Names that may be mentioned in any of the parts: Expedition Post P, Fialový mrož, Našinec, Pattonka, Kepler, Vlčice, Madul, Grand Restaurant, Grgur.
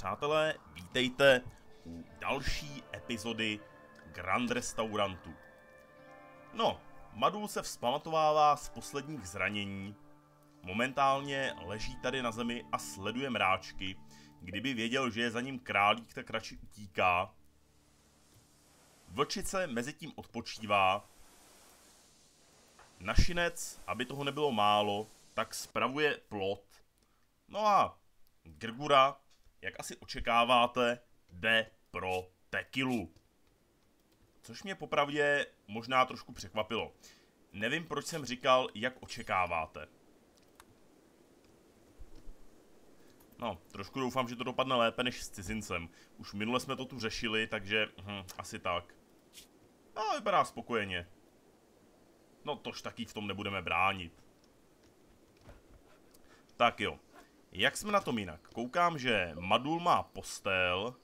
Přátelé, vítejte u další epizody Grand Restaurantu. No, Madul se vzpamatovává z posledních zranění. Momentálně leží tady na zemi a sleduje mráčky. Kdyby věděl, že je za ním králík, tak radši utíká. Vlčice mezi tím odpočívá. Našinec, aby toho nebylo málo, tak spravuje plot. No a Grgura, jak asi očekáváte, jde pro tekilu. Což mě popravdě možná trošku překvapilo. Nevím, proč jsem říkal, jak očekáváte. No, trošku doufám, že to dopadne lépe než s cizincem. Už minule jsme to tu řešili, takže asi tak. No, vypadá spokojeně. No, tož taky v tom nebudeme bránit. Tak jo. Jak jsme na tom jinak? Koukám, že Madul má postel,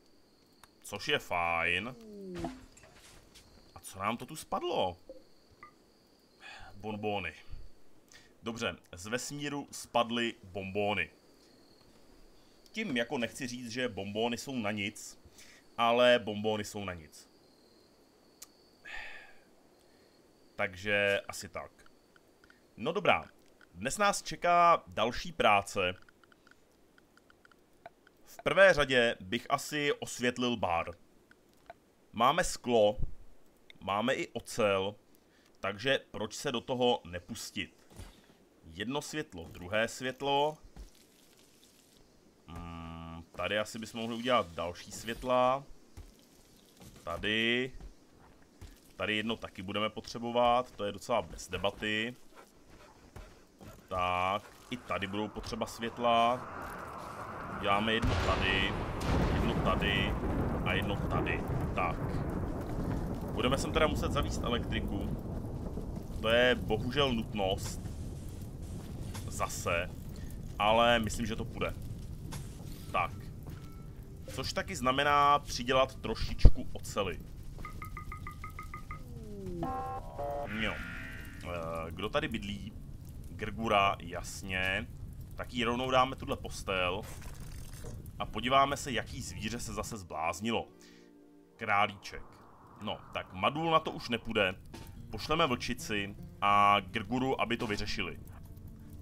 což je fajn. A co nám to tu spadlo? Bonbóny. Dobře, z vesmíru spadly bonbóny. Tím jako nechci říct, že bonbóny jsou na nic, ale bonbóny jsou na nic. Takže asi tak. No dobrá, dnes nás čeká další práce. V prvé řadě bych asi osvětlil bar. Máme sklo, máme i ocel, takže proč se do toho nepustit? Jedno světlo, druhé světlo. Tady asi bychom mohli udělat další světla. Tady. Tady jedno taky budeme potřebovat, to je docela bez debaty. Tak, i tady budou potřeba světla. Děláme jedno tady a jedno tady. Tak. Budeme sem teda muset zavést elektriku. To je bohužel nutnost. Zase. Ale myslím, že to půjde. Tak. Což taky znamená přidělat trošičku oceli. Jo. Kdo tady bydlí? Grgura, jasně. Tak jí rovnou dáme tuhle postel. A podíváme se, jaký zvíře se zase zbláznilo. Králíček. No, tak Madul na to už nepůjde. Pošleme Vlčici a Grguru, aby to vyřešili.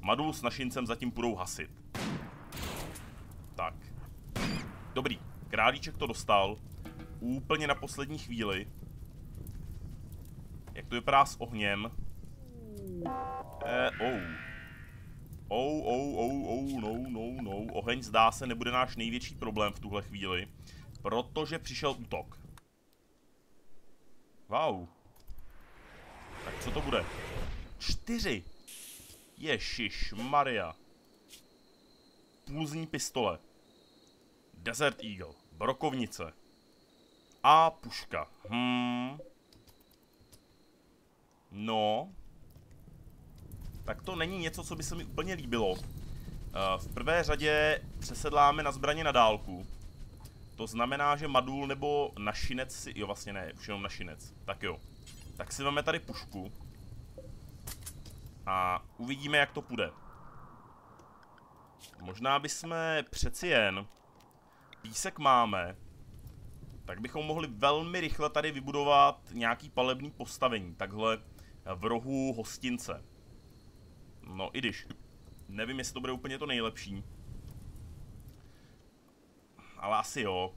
Madul s Našincem zatím půjdou hasit. Tak. Dobrý. Králíček to dostal. Úplně na poslední chvíli. Jak to vypadá s ohněm? No. Oheň zdá se nebude náš největší problém v tuhle chvíli, protože přišel útok. Wow. Tak co to bude? 4. Ježišmarja. Pulzní pistole. Desert Eagle. Brokovnice. A puška. No. Tak to není něco, co by se mi úplně líbilo. V prvé řadě přesedláme na zbraně na dálku. To znamená, že Madul nebo Našinec si... Jo, vlastně ne, už jenom Našinec. Tak jo. Tak si máme tady pušku. A uvidíme, jak to půjde. Možná bychom přeci jen... Písek máme. Tak bychom mohli velmi rychle tady vybudovat nějaký palební postavení. Takhle v rohu hostince. No, i když. Nevím, jestli to bude úplně to nejlepší. Ale asi jo.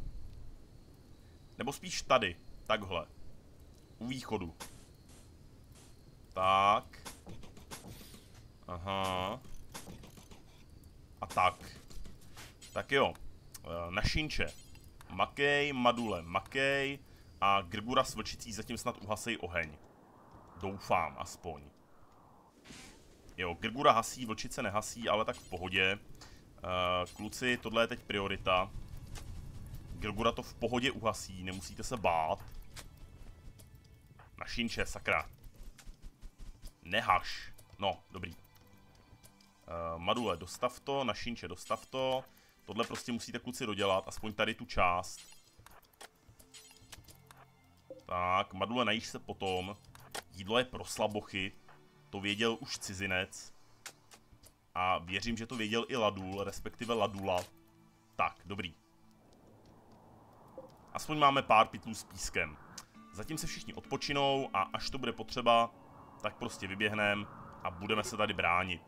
Nebo spíš tady. Takhle. U východu. Tak. Aha. A tak. Tak jo. Našinče. Makej, Madule, makej. A Grgura s Vlčicí zatím snad uhasej oheň. Doufám, aspoň. Jo, Grgura hasí, Vlčice nehasí, ale tak v pohodě. Kluci, tohle je teď priorita. Grgura to v pohodě uhasí, nemusíte se bát. Našinče, sakra. Nehaš. No, dobrý. Madule, dostav to, Našinče, dostav to. Tohle prostě musíte, kluci, dodělat, aspoň tady tu část. Tak, Madule, najíš se potom. Jídlo je pro slabochy. To věděl už cizinec. A věřím, že to věděl i Ladul, respektive Ladula. Tak, dobrý. Aspoň máme pár pytlů s pískem. Zatím se všichni odpočinou a až to bude potřeba, tak prostě vyběhneme a budeme se tady bránit.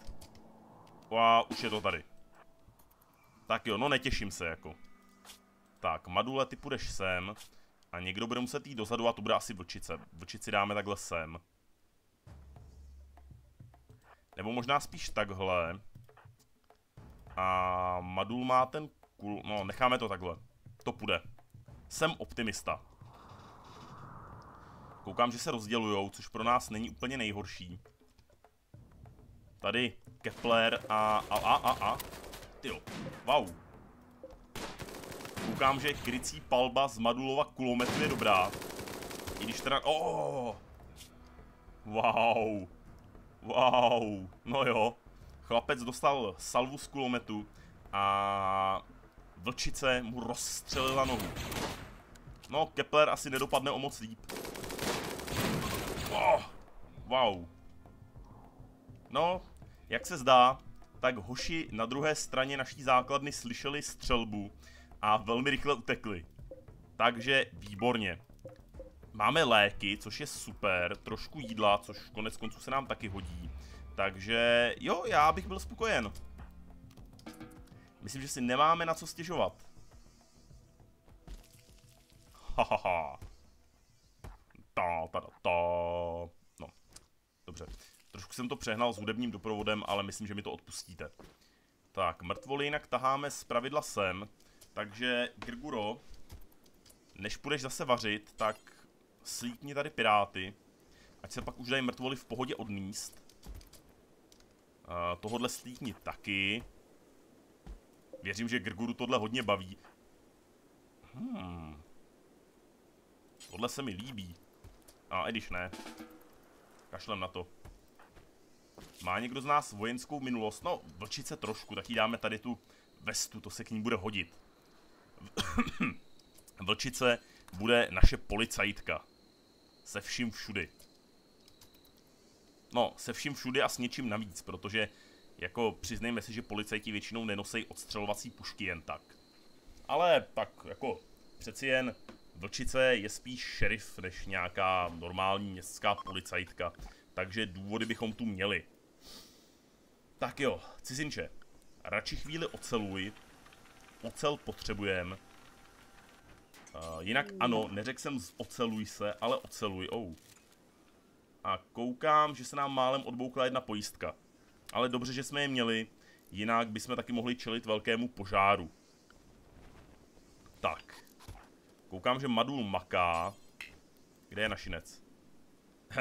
A už je to tady. Tak jo, no netěším se jako. Tak, Madule, ty půjdeš sem. A někdo bude muset jít dozadu a to bude asi Vlčice. Vlčici dáme takhle sem. Nebo možná spíš takhle. A Madul má ten kul... No, necháme to takhle. To půjde. Jsem optimista. Koukám, že se rozdělujou, což pro nás není úplně nejhorší. Tady Kepler a. Tyjo, wow. Koukám, že chrycí palba z Madulova kulometu je dobrá. I když teda... Oh! Wow. Wow. No jo. Chlapec dostal salvu z kulometu a Vlčice mu rozstřelila nohu. No, Kepler asi nedopadne o moc líp. Oh, wow. No, jak se zdá, tak hoši na druhé straně naší základny slyšeli střelbu a velmi rychle utekli. Takže výborně. Máme léky, což je super, trošku jídla, což konec konců se nám taky hodí. Takže jo, já bych byl spokojen. Myslím, že si nemáme na co stěžovat. Hahaha. No, dobře. Trošku jsem to přehnal s hudebním doprovodem, ale myslím, že mi to odpustíte. Tak, mrtvoly jinak taháme zpravidla sem. Takže, Grguro, než půjdeš zase vařit, tak slítni tady piráty. Ať se pak už dají mrtvoly v pohodě odníst. Tohodle slítni taky. Věřím, že Grguru tohle hodně baví. Tohle se mi líbí. A i když ne. Kašlem na to. Má někdo z nás vojenskou minulost? No, Vlčice trošku, tak jí dáme tady tu vestu, to se k ní bude hodit. Vlčice bude naše policajtka. Se vším všudy. No, se vším všudy a s něčím navíc, protože jako přiznejme si, že policajti většinou nenosejí odstřelovací pušky jen tak. Ale tak jako přeci jen Vlčice je spíš šerif než nějaká normální městská policajtka. Takže důvody bychom tu měli. Tak jo, cizinče. Radši chvíli oceluj. Ocel potřebujeme. Jinak ano, neřekl jsem oceluj se, ale oceluj. Oh. A koukám, že se nám málem odboukla jedna pojistka. Ale dobře, že jsme je měli, jinak bychom taky mohli čelit velkému požáru. Tak. Koukám, že Madul maká. Kde je Našinec?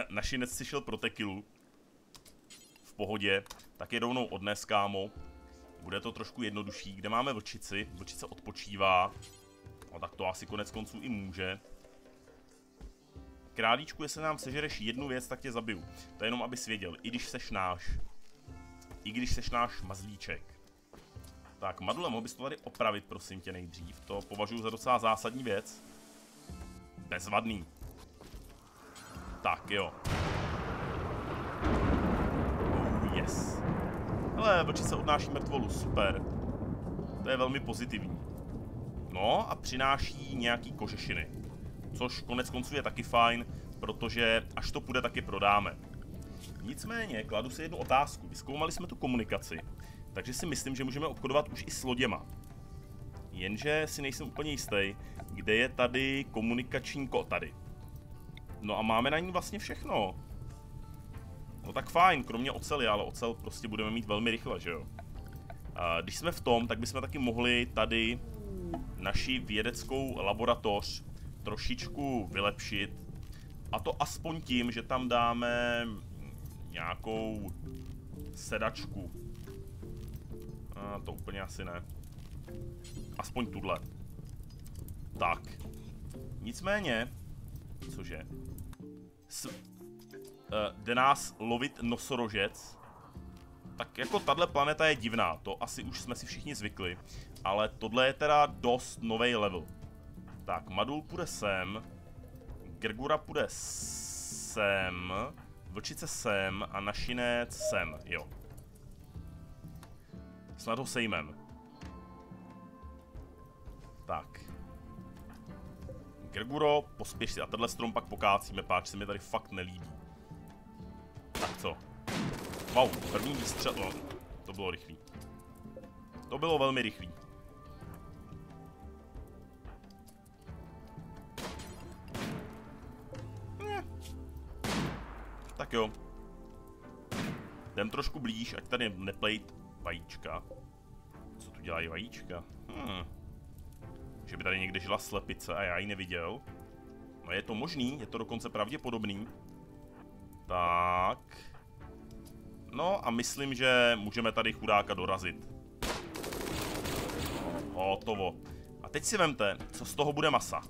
Našinec si šel pro tekilu. V pohodě. Tak je rovnou odnes, kámo. Bude to trošku jednodušší. Kde máme Vlčici? Vlčice odpočívá. No tak to asi konec konců i může. Králíčku, jestli nám sežereš jednu věc, tak tě zabiju. To je jenom, abys věděl. I když seš náš. I když seš náš mazlíček. Tak, Madule, mohl bys to tady opravit, prosím tě, nejdřív. To považuji za docela zásadní věc. Bezvadný. Tak, jo. Yes. Hele, Vlčice odnáší mrtvolu, super. To je velmi pozitivní. No a přináší nějaký kožešiny. Což konec konců je taky fajn, protože až to půjde, taky prodáme. Nicméně, kladu si jednu otázku. Vyzkoumali jsme tu komunikaci, takže si myslím, že můžeme obchodovat už i s loděma. Jenže si nejsem úplně jistý, kde je tady komunikační kód tady. No a máme na ní vlastně všechno. No tak fajn, kromě oceli, ale ocel prostě budeme mít velmi rychle, že jo? A když jsme v tom, tak bychom taky mohli tady naši vědeckou laboratoř trošičku vylepšit. A to aspoň tím, že tam dáme nějakou sedačku. A to úplně asi ne. Aspoň tuhle. Tak. Nicméně... Cože? Jde nás lovit nosorožec. Tak jako tahle planeta je divná, to asi už jsme si všichni zvykli. Ale tohle je teda dost nový level. Tak, Madul půjde sem. Grgura půjde sem. Vlčice sem a Našinec sem, jo. Snad ho sejmem. Tak. Grguro, pospěš si a tenhle strom pak pokácíme, páč se mi tady fakt nelíbí. Tak co? Wow, první výstřel, no, to bylo rychlý. To bylo velmi rychlý. Tak jo. Jdem trošku blíž, ať tady neplejt vajíčka. Co tu dělají vajíčka? Že by tady někde žila slepice a já ji neviděl. No je to možný, je to dokonce pravděpodobný. Tak. No a myslím, že můžeme tady chudáka dorazit. Hotovo. A teď si vemte, co z toho bude masa.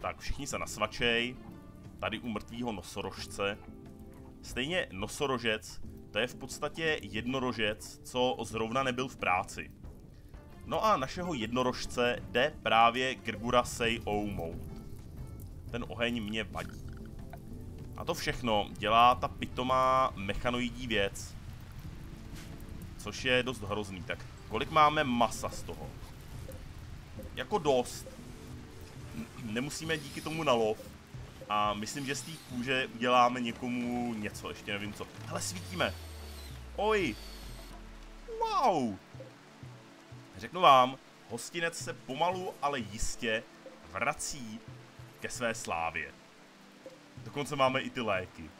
Tak, všichni se nasvačej. Tady u mrtvýho nosorožce. Stejně nosorožec, to je v podstatě jednorožec, co zrovna nebyl v práci. No a našeho jednorožce jde právě Grgura Say Oumou. Ten oheň mě vadí. A to všechno dělá ta pitomá mechanoidní věc. Což je dost hrozný. Tak kolik máme masa z toho? Jako dost. Nemusíme díky tomu na lov. A myslím, že z té kůže uděláme někomu něco, ještě nevím co. Hele, svítíme. Oj. Wow. Řeknu vám, hostinec se pomalu, ale jistě vrací ke své slávě. Dokonce máme i ty léky,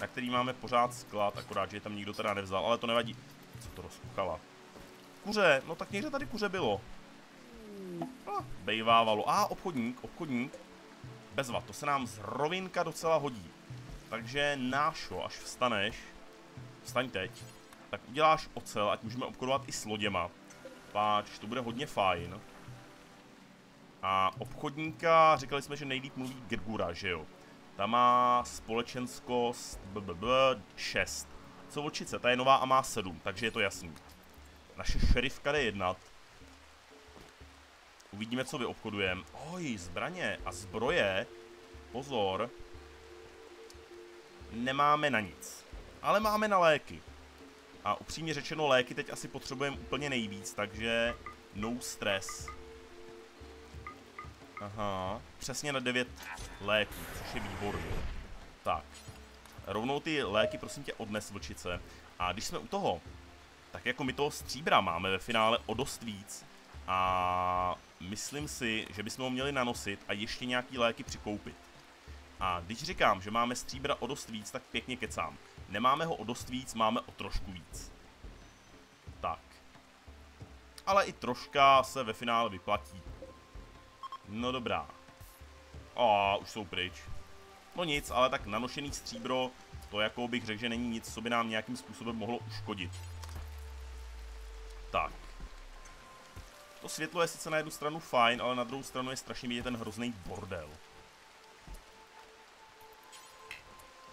na který máme pořád sklad, akorát, že je tam nikdo teda nevzal, ale to nevadí. Co to rozkuchala? Kuře, no tak někde tady kuře bylo. Bejvávalo. A obchodník. Bezva, to se nám z rovinka docela hodí. Takže nášo, až vstaneš, vstaň teď, tak uděláš ocel, ať můžeme obchodovat i s loděma. Páč, to bude hodně fajn. A obchodníka, říkali jsme, že nejlíp mluví Grgura, že jo? Ta má společenskost 6. Co Vlčice, ta je nová a má 7, takže je to jasný. Naše šerifka jde jednat. Uvidíme, co vyobchodujeme. Oj, zbraně a zbroje. Pozor. Nemáme na nic. Ale máme na léky. A upřímně řečeno, léky teď asi potřebujeme úplně nejvíc, takže no stres. Aha, přesně na 9 léků, což je výborný. Tak, rovnou ty léky prosím tě odnes, Vlčice. A když jsme u toho, tak jako my toho stříbra máme ve finále o dost víc. A myslím si, že bychom ho měli nanosit a ještě nějaký léky přikoupit. A když říkám, že máme stříbra o dost víc, tak pěkně kecám. Nemáme ho o dost víc, máme o trošku víc. Tak. Ale i troška se ve finále vyplatí. No dobrá. A už jsou pryč. No nic, ale tak nanošený stříbro, to jako bych řekl, že není nic, co by nám nějakým způsobem mohlo uškodit. Tak. To světlo je sice na jednu stranu fajn, ale na druhou stranu je strašně vidět ten hrozný bordel.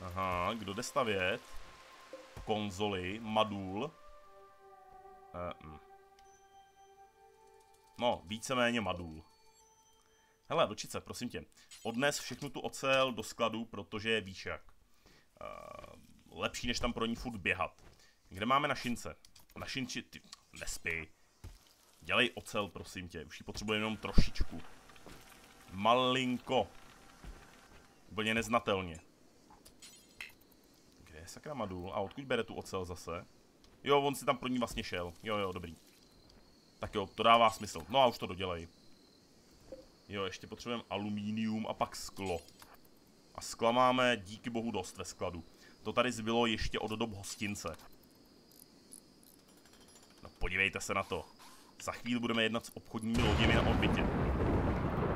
Aha, kdo jde stavět? Konzoli, Madul. No, víceméně Madul. Hele, Vlčice, prosím tě, odnes všechnu tu ocel do skladu, protože je víš jak. Lepší, než tam pro ní furt běhat. Kde máme Našince? Našinci, ty nespí. Dělej ocel, prosím tě, už ji potřebujeme jenom trošičku. Malinko. Úplně neznatelně. Sakra Madul. A odkud bere tu ocel zase? Jo, on si tam pro ní vlastně šel. Jo, dobrý. Tak jo, to dává smysl. No a už to dodělej. Jo, ještě potřebujeme alumínium a pak sklo. A skla máme díky bohu dost ve skladu. To tady zbylo ještě od dob hostince. No podívejte se na to. Za chvíli budeme jednat s obchodními loděmi na orbitě.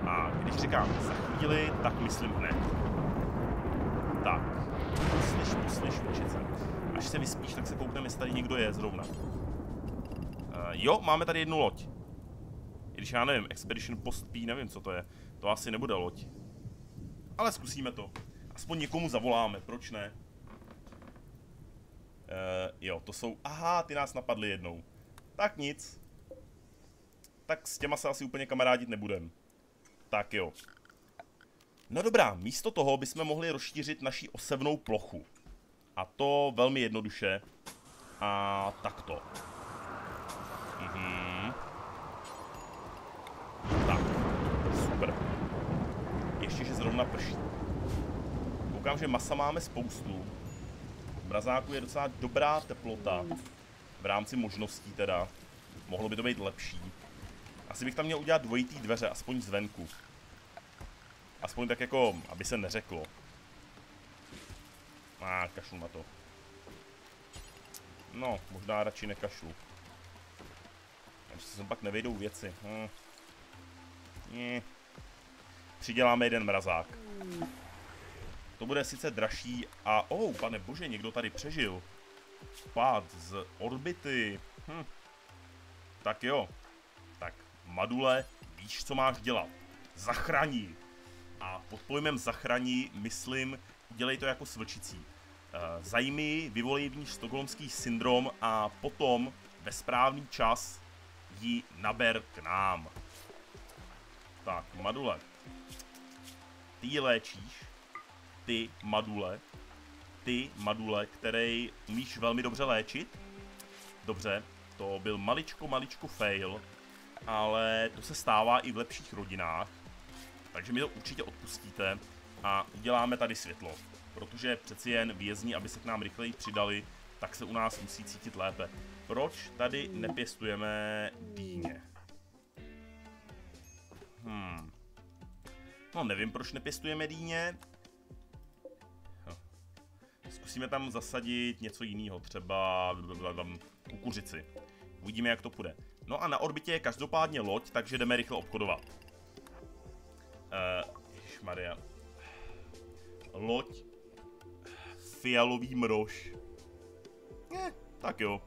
A když říkám za chvíli, tak myslím hned. Tak, poslyš, Vlčice. Až se vyspíš, tak se koukneme, jestli tady někdo je zrovna. Jo, máme tady jednu loď. I když já nevím, Expedition Post P, nevím, co to je. To asi nebude loď. Ale zkusíme to. Aspoň někomu zavoláme, proč ne? Jo, to jsou... Aha, ty nás napadli jednou. Tak nic. Tak s těma se asi úplně kamarádit nebudem. Tak jo. No dobrá, místo toho bychom mohli rozšířit naši osevnou plochu. A to velmi jednoduše. A takto. Tak, super. zrovna prší. Koukám, že masa máme spoustu. V mrazáku je docela dobrá teplota. V rámci možností teda. Mohlo by to být lepší. Asi bych tam měl udělat dvojitý dveře, aspoň zvenku. Aspoň tak jako, aby se neřeklo. Kašlu na to. No, možná radši nekašlu. Až se sem pak nevejdou věci. Přiděláme jeden mrazák. To bude sice dražší a... pane bože, někdo tady přežil. Pád z orbity. Tak jo. Tak, Madule, víš, co máš dělat. Zachraní. A pod pojmem zachraní myslím, udělej to jako s vlčicí. Zajmi, vyvolej v ní stockholmský syndrom a potom ve správný čas ji naber k nám. Tak, Madule. Ty ji léčíš. Ty, Madule, který umíš velmi dobře léčit. Dobře, to byl maličko fail, ale to se stává i v lepších rodinách, takže mi to určitě odpustíte a uděláme tady světlo, protože přeci jen vězni, aby se k nám rychleji přidali, tak se u nás musí cítit lépe. Proč tady nepěstujeme dýně? No nevím, proč nepěstujeme dýně. Zkusíme tam zasadit něco jiného, třeba kukuřici. Uvidíme, jak to půjde. No a na orbitě je každopádně loď, takže jdeme rychle obchodovat. Ježišmarja. Loď. Fialový mrož. Tak jo.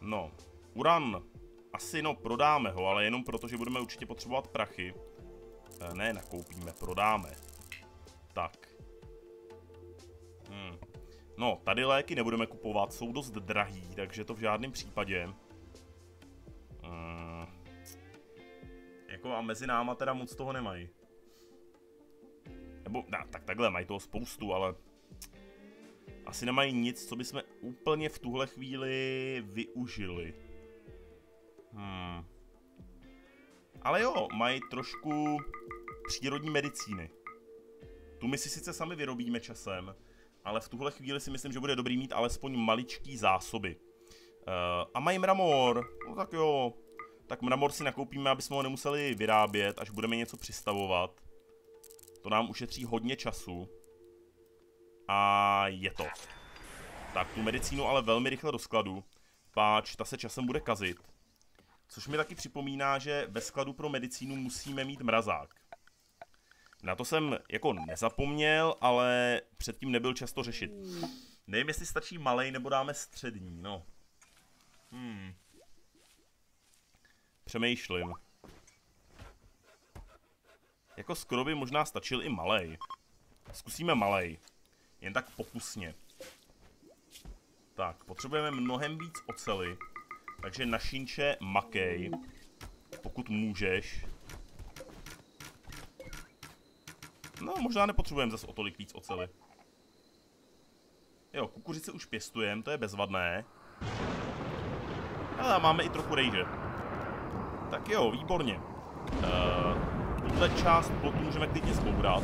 No. Uran. Asi no, prodáme ho, ale jenom proto, že budeme určitě potřebovat prachy. Ne, nakoupíme, prodáme. Tak. No, tady léky nebudeme kupovat, jsou dost drahý, takže to v žádném případě. Jako a mezi náma teda moc toho nemají. Nebo, tak takhle, mají toho spoustu, ale asi nemají nic, co bychom úplně v tuhle chvíli využili. Ale jo, mají trošku přírodní medicíny. Tu my si sice sami vyrobíme časem, ale v tuhle chvíli si myslím, že bude dobrý mít alespoň maličký zásoby. A mají mramor. No tak jo. Tak mramor si nakoupíme, aby jsme ho nemuseli vyrábět, až budeme něco přistavovat. To nám ušetří hodně času. A je to. Tak tu medicínu ale velmi rychle do skladu, páč ta se časem bude kazit. Což mi taky připomíná, že ve skladu pro medicínu musíme mít mrazák. Na to jsem jako nezapomněl, ale předtím nebyl často řešit. Nevím, jestli stačí malej, nebo dáme střední, no. Přemýšlím. Jako skoro by možná stačil i malej. Zkusíme malej. Jen tak pokusně. Tak, potřebujeme mnohem víc oceli. Takže Našinče, makej. Pokud můžeš. No, možná nepotřebujeme zase o tolik víc oceli. Jo, kukuřice už pěstujeme, to je bezvadné. Ale máme i trochu rejže. Tak jo, výborně. Tuhle část plotu můžeme klidně zbourat.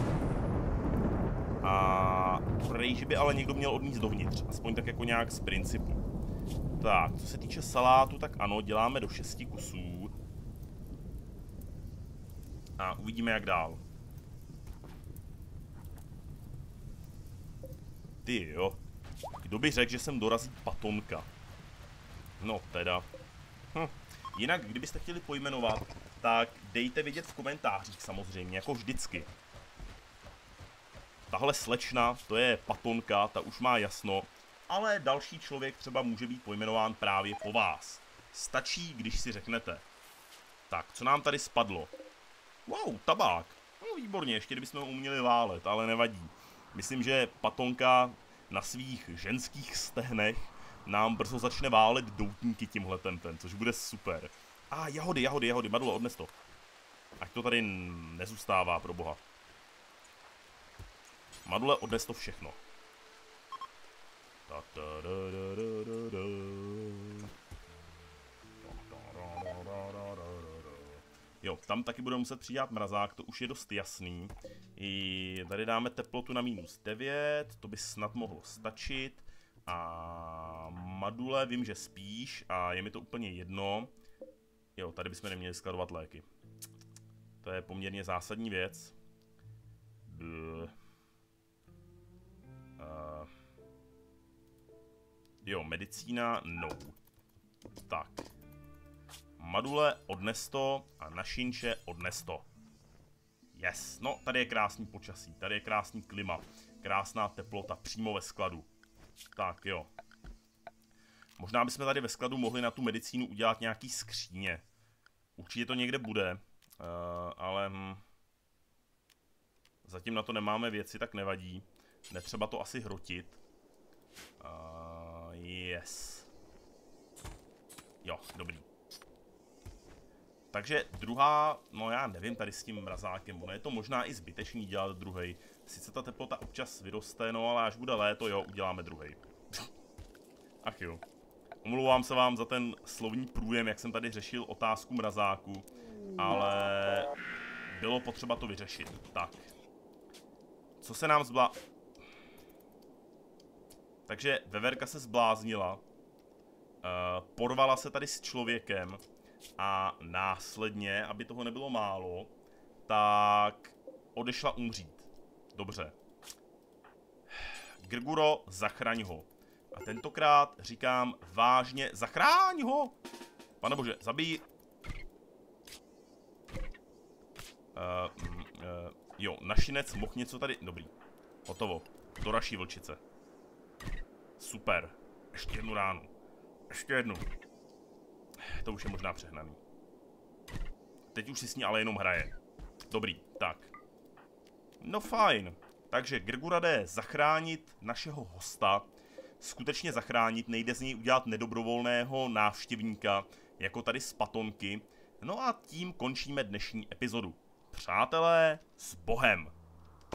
A rejži by ale někdo měl odníst dovnitř, aspoň tak jako nějak z principu. Tak, co se týče salátu, tak ano, děláme do 6 kusů. A uvidíme, jak dál. Ty jo, kdo by řekl, že sem dorazí Pattonka? No teda. Jinak, kdybyste chtěli pojmenovat, tak dejte vědět v komentářích samozřejmě, jako vždycky. Tahle slečna, to je Pattonka, ta už má jasno, ale další člověk třeba může být pojmenován právě po vás. Stačí, když si řeknete. Tak, co nám tady spadlo? Wow, tabák. No výborně, ještě kdybychom ho uměli válet, ale nevadí. Myslím, že Pattonka na svých ženských stehnech nám brzo začne válet doutníky tímhle tempem, což bude super. A jahody, Madulo, odnes to. Ať to tady nezůstává, pro boha. Madule, odnes to všechno. Jo, tam taky budeme muset přidat mrazák, to už je dost jasný. I tady dáme teplotu na -9, to by snad mohlo stačit. A Madule vím, že spíš a je mi to úplně jedno. Jo, tady bychom neměli skladovat léky. To je poměrně zásadní věc. Jo, medicína, no. Tak. Madule, odnes to a Našinče, odnes to. Yes, no tady je krásný počasí, tady je krásný klima, krásná teplota přímo ve skladu. Tak jo. Možná bychom tady ve skladu mohli na tu medicínu udělat nějaký skříně. Určitě to někde bude, ale zatím na to nemáme věci, tak nevadí. Netřeba to asi hrotit. Yes. Jo, dobrý. Takže druhá, no já nevím tady s tím mrazákem, ono je to možná i zbytečný dělat druhej. Sice ta teplota občas vyroste, no ale až bude léto, jo, uděláme druhej. Ach jo. Omlouvám se vám za ten slovní průjem, jak jsem tady řešil otázku mrazáku, ale bylo potřeba to vyřešit. Tak. Co se nám Takže veverka se zbláznila, porvala se tady s člověkem a následně, aby toho nebylo málo, tak odešla umřít. Dobře. Grguro, zachraň ho. A tentokrát říkám vážně, zachráň ho! Pane bože, zabij. Jo, Našinec mohl něco tady... Dobrý. Hotovo. Doraší vlčice. Super. Ještě jednu ránu. Ještě jednu. To už je možná přehnaný. Teď už si s ní ale jenom hraje. Dobrý, tak. No fajn. Takže Grgura jde zachránit našeho hosta. Skutečně zachránit, nejde z něj udělat nedobrovolného návštěvníka, jako tady z Pattonky. No a tím končíme dnešní epizodu. Přátelé, s Bohem!